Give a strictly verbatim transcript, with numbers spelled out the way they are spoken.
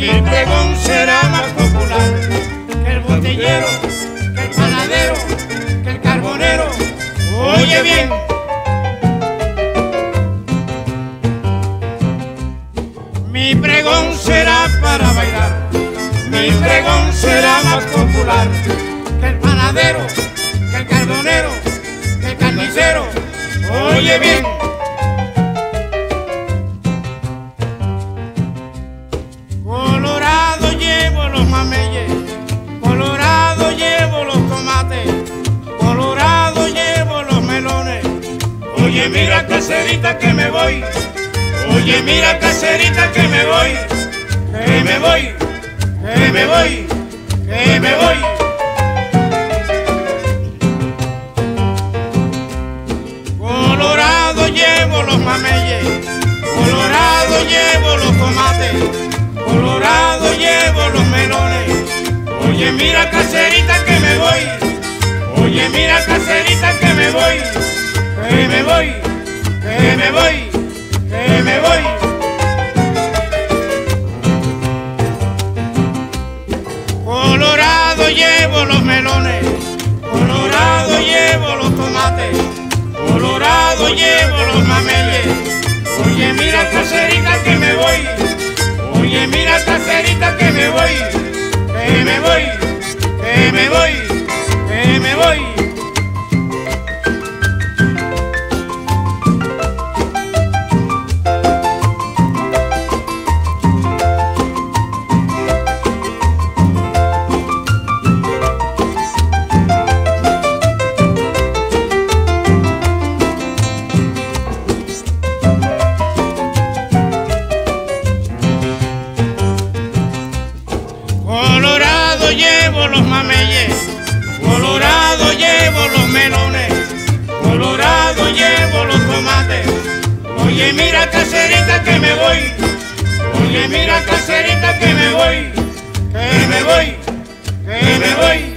Mi pregón será más popular que el botellero, que el panadero, que el carbonero. Oye bien. Mi pregón será para bailar, mi pregón será más popular que el panadero, que el carbonero, que el carnicero. Oye bien. Oye, mira, caserita, que me voy. Oye, mira, caserita, que me voy. Que me voy, que me voy, que me voy. Colorado llevo los mameyes, colorado llevo los tomates, colorado llevo los melones. Oye, mira, caserita, que me voy. Oye, mira, caserita, que me voy. Que me voy, que me voy, que me voy. Colorado llevo los melones, colorado llevo los tomates, colorado llevo los mameyes. Oye, mira, caserita, que me voy. Oye, mira, caserita, que me voy. Que me voy, que me voy, que me voy. Colorado llevo los mameyes, colorado llevo los melones, colorado llevo los tomates. Oye, mira, caserita, que me voy. Oye, mira, caserita, que me voy. Que me voy, que me voy.